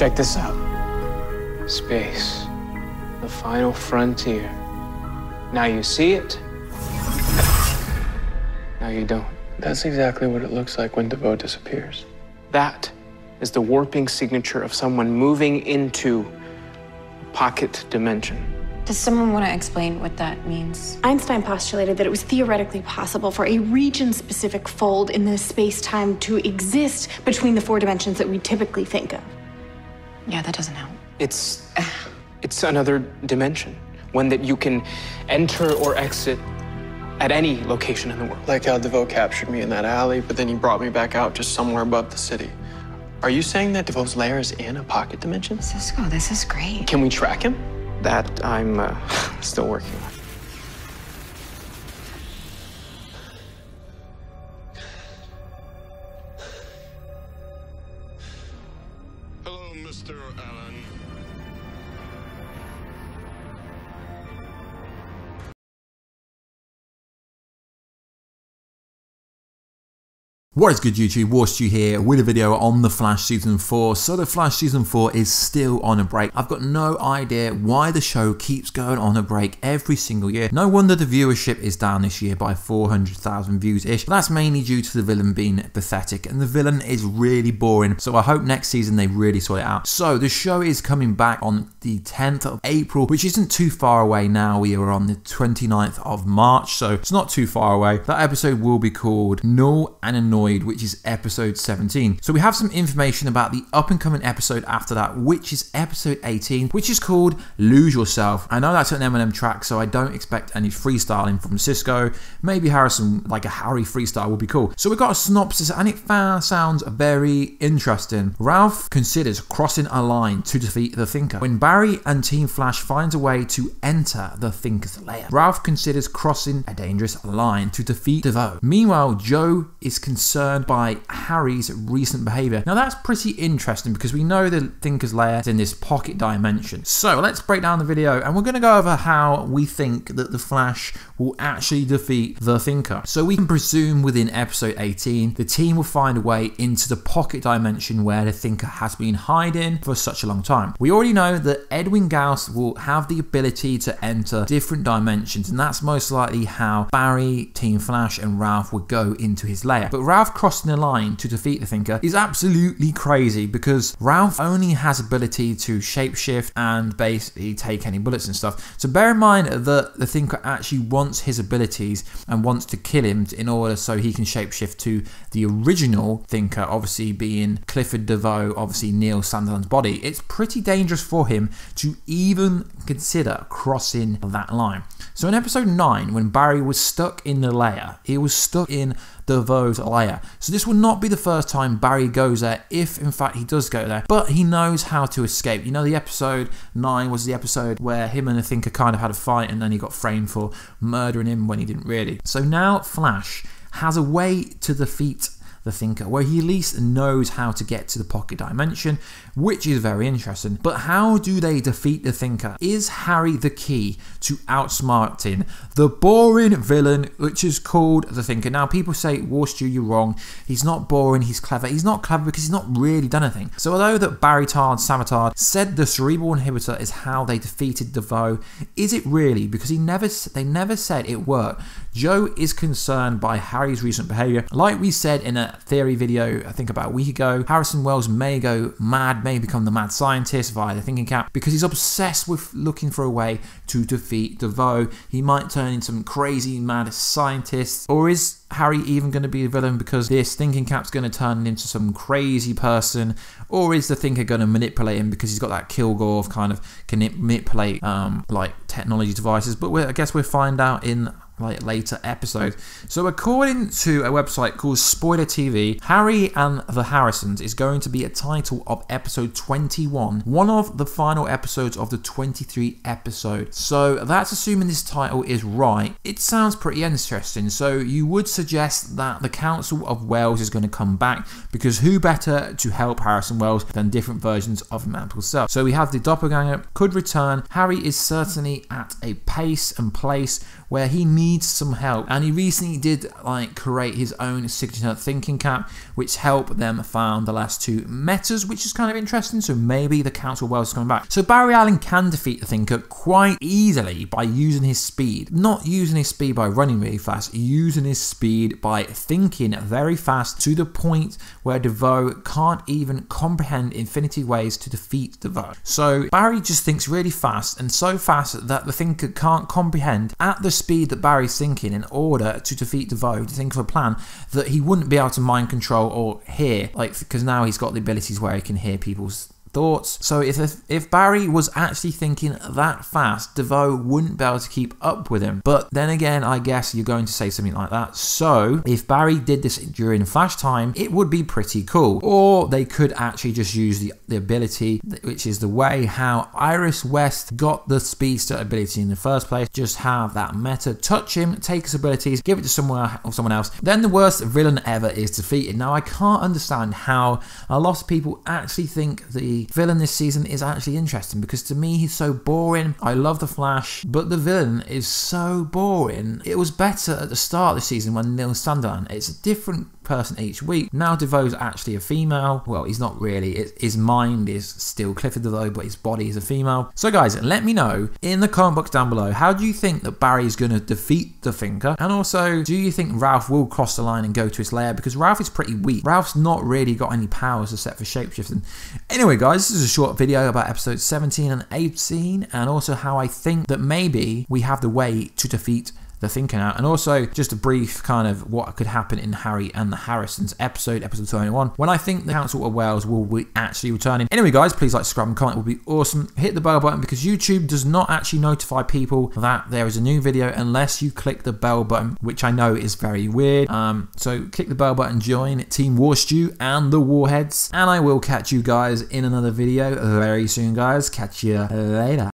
Check this out. Space, the final frontier. Now you see it, now you don't. That's exactly what it looks like when DeVoe disappears. That is the warping signature of someone moving into a pocket dimension. Does someone want to explain what that means? Einstein postulated that it was theoretically possible for a region-specific fold in the space-time to exist between the four dimensions that we typically think of. Yeah, that doesn't help. It's another dimension, one that you can enter or exit at any location in the world. Like how DeVoe captured me in that alley, but then he brought me back out just somewhere above the city. Are you saying that DeVoe's lair is in a pocket dimension? Cisco, this is great. Can we track him? That I'm still working on. Hello, Mr. Allen. What is good YouTube, Warstu here with a video on The Flash Season 4. So The Flash Season 4 is still on a break. I've got no idea why the show keeps going on a break every single year. No wonder the viewership is down this year by 400,000 views-ish. That's mainly due to the villain being pathetic, and the villain is really boring, so I hope next season they really sort it out. So the show is coming back on the 10th of April, which isn't too far away now. We are on the 29th of March, so it's not too far away. That episode will be called Null and Annoyed, which is episode 17. So we have some information about the up-and-coming episode after that, which is episode 18, which is called Lose Yourself. I know that's an M&M track, so I don't expect any freestyling from Cisco. Maybe Harrison, like a Harry freestyle, would be cool. So we got a synopsis, and it sounds very interesting. Ralph considers crossing a line to defeat the Thinker. When Barry and Team Flash finds a way to enter the Thinker's lair, Ralph considers crossing a dangerous line to defeat DeVoe. Meanwhile, Joe is concerned by Harry's recent behavior. Now that's pretty interesting because we know the Thinker's lair is in this pocket dimension. So let's break down the video and we're going to go over how we think that the Flash will actually defeat the Thinker. So we can presume within episode 18, the team will find a way into the pocket dimension where the Thinker has been hiding for such a long time. We already know that Edwin Gauss will have the ability to enter different dimensions, and that's most likely how Barry, Team Flash and Ralph would go into his lair. But Ralph crossing the line to defeat the Thinker is absolutely crazy because Ralph only has ability to shapeshift and basically take any bullets and stuff. So bear in mind that the Thinker actually wants his abilities and wants to kill him in order so he can shapeshift to the original Thinker, obviously being Clifford DeVoe, obviously Neil Sandilands' body. It's pretty dangerous for him to even consider crossing that line. So in episode 9, when Barry was stuck in the lair, he was stuck in DeVoe's lair. So this will not be the first time Barry goes there, if in fact he does go there, but he knows how to escape. You know, the episode 9 was the episode where him and the Thinker kind of had a fight and then he got framed for murdering him when he didn't really. So now Flash has a way to defeat the Thinker, where he at least knows how to get to the pocket dimension, which is very interesting. But how do they defeat the Thinker? Is Harry the key to outsmarting the boring villain, which is called the Thinker? Now, people say, Warstu, you're wrong. He's not boring, he's clever. He's not clever because he's not really done anything. So although that Barry Tard Sametard said the Cerebral Inhibitor is how they defeated DeVoe, is it really? Because they never said it worked. Joe is concerned by Harry's recent behavior. Like we said in a theory video, I think about a week ago, Harrison Wells may go mad, may become the mad scientist via the thinking cap because he's obsessed with looking for a way to defeat DeVoe. He might turn into some crazy mad scientist, or is Harry even going to be a villain because this thinking cap's going to turn into some crazy person, or is the Thinker going to manipulate him because he's got that Kilgore of kind of can manipulate like technology devices? But I guess we'll find out in like later episode. So according to a website called Spoiler TV, Harry and the Harrisons is going to be a title of episode 21, one of the final episodes of the 23 episode. So that's assuming this title is right. It sounds pretty interesting. So you would suggest that the Council of Wales is going to come back because who better to help Harrison Wells than different versions of himself. So we have the doppelganger could return. Harry is certainly at a pace and place where he needs needs some help. And he recently did like create his own signature thinking cap, which helped them found the last two metas, which is kind of interesting. So maybe the Council of Wales is coming back. So Barry Allen can defeat the Thinker quite easily by using his speed. Not using his speed by running really fast, using his speed by thinking very fast to the point where DeVoe can't even comprehend infinity ways to defeat DeVoe. So Barry just thinks really fast, and so fast that the Thinker can't comprehend at the speed that Barry's thinking in order to defeat DeVoe, to think of a plan that he wouldn't be able to mind control or hear, like, because now he's got the abilities where he can hear people's thoughts. So if Barry was actually thinking that fast, DeVoe wouldn't be able to keep up with him. But then again, I guess you're going to say something like that. So if Barry did this during Flash time, it would be pretty cool. Or they could actually just use the ability, which is the way how Iris West got the speedster ability in the first place. Just have that meta, touch him, take his abilities, give it to someone else. Then the worst villain ever is defeated. Now I can't understand how a lot of people actually think the villain this season is actually interesting, because to me he's so boring. I love the Flash, but the villain is so boring. It was better at the start of the season when Neil Sandilands. It's a different person each week. Now DeVoe's actually a female. Well, he's not really. His mind is still Clifford DeVoe, but his body is a female. So guys, let me know in the comment box down below, how do you think that Barry's going to defeat the Thinker? And also, do you think Ralph will cross the line and go to his lair? Because Ralph is pretty weak. Ralph's not really got any powers except for shapeshifting. Anyway guys, this is a short video about episodes 17 and 18, and also how I think that maybe we have the way to defeat the Thinker now, and also just a brief kind of what could happen in Harry and the Harrisons episode 21, when I think the Council of Wales will be actually returning. Anyway guys, please like, subscribe and comment, it would be awesome. Hit the bell button, because YouTube does not actually notify people that there is a new video unless you click the bell button, which I know is very weird. So click the bell button, join Team Warstu and the Warheads, and I will catch you guys in another video very soon guys. Catch you later.